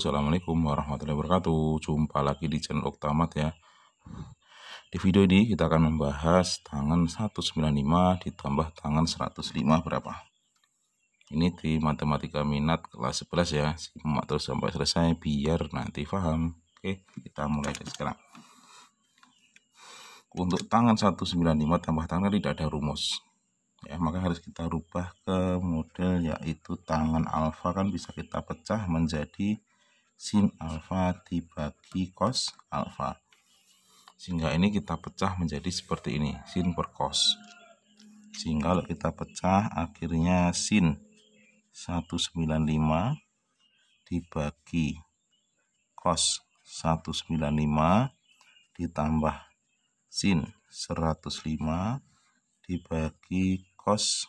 Halo, assalamualaikum warahmatullahi wabarakatuh. Jumpa lagi di channel Oktamat ya. Di video ini kita akan membahas tangen 195 ditambah tangen 105 berapa. Ini di matematika minat kelas 11 ya. Simak terus sampai selesai biar nanti paham. Oke, kita mulai dari sekarang. Untuk tangen 195 tambah tangen tidak ada rumus ya, maka harus kita rubah ke model yaitu tangen alfa kan bisa kita pecah menjadi sin alfa dibagi cos alfa, sehingga ini kita pecah menjadi seperti ini, sin per cos, sehingga kalau kita pecah akhirnya sin 195 dibagi cos 195 ditambah sin 105 dibagi cos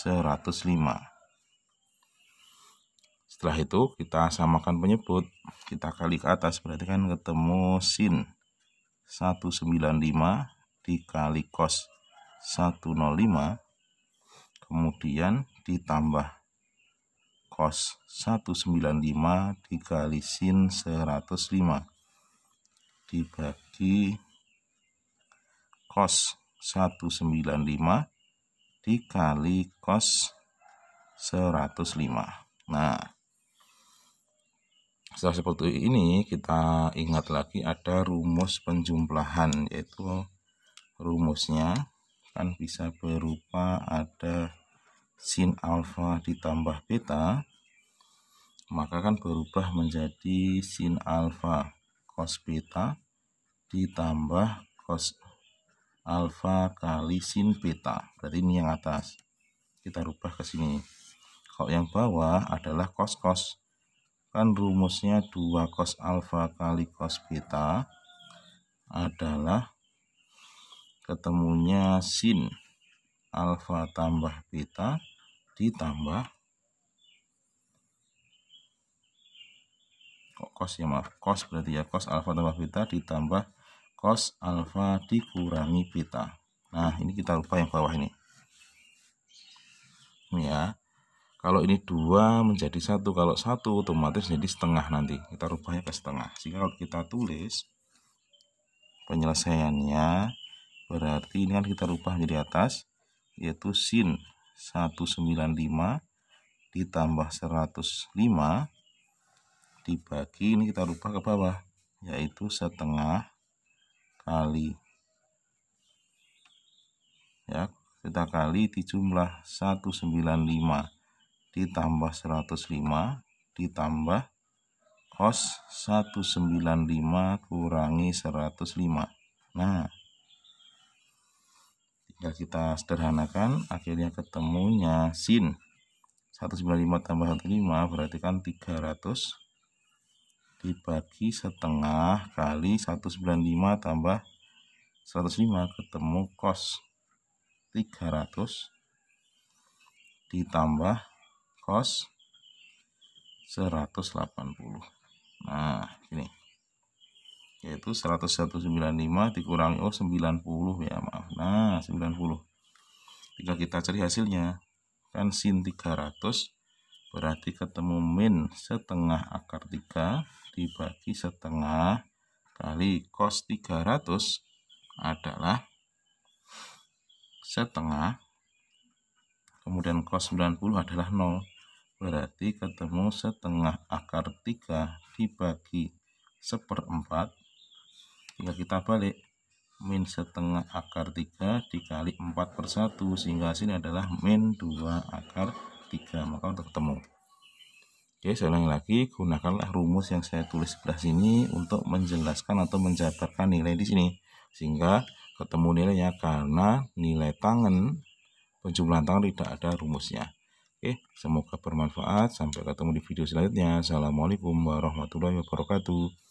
105. Setelah itu kita samakan penyebut, kita kali ke atas, berarti kan ketemu sin 195 dikali cos 105 kemudian ditambah cos 195 dikali sin 105 dibagi cos 195 dikali cos 105. Nah, setelah seperti ini kita ingat lagi ada rumus penjumlahan, yaitu rumusnya kan bisa berupa ada sin alfa ditambah beta, maka kan berubah menjadi sin alfa cos beta ditambah cos alfa kali sin beta. Berarti ini yang atas kita rubah ke sini. Kalau yang bawah adalah cos-cos, kan rumusnya 2 cos alfa kali cos beta adalah ketemunya sin alfa tambah beta ditambah cos berarti ya, cos alfa tambah beta ditambah cos alfa dikurangi beta. Nah, ini kita rubah yang bawah ini ya. Kalau ini 2 menjadi 1, kalau 1 otomatis jadi setengah nanti. Kita rubahnya ke setengah. Sehingga kalau kita tulis penyelesaiannya, berarti ini kan kita rubah menjadi atas, yaitu sin 195 ditambah 105 dibagi, ini kita rubah ke bawah, yaitu setengah kali ya, kita kali di jumlah 195 ditambah 105 ditambah cos 195 kurangi 105. Nah, tinggal kita sederhanakan, akhirnya ketemunya sin 195 tambah 105 berarti kan 300 dibagi setengah kali 195 tambah 105 ketemu cos 300 ditambah cos 180. Nah, ini yaitu 195 dikurangi 90 ya, maaf. Nah, 90. Jika kita cari hasilnya kan sin 300 berarti ketemu min setengah akar 3 dibagi setengah kali cos 300 adalah setengah, kemudian cos 90 adalah 0, berarti ketemu setengah akar 3 dibagi 1/4. Jika kita balik min setengah akar 3 dikali 4/1 sehingga hasilnya adalah min 2 akar 3, maka untuk ketemu. Oke, saya ulangi lagi, gunakanlah rumus yang saya tulis sebelah sini untuk menjelaskan atau menjabarkan nilai di sini sehingga ketemu nilainya, karena nilai tangen, penjumlahan tangen tidak ada rumusnya. Oke, semoga bermanfaat, sampai ketemu di video selanjutnya. Assalamualaikum warahmatullahi wabarakatuh.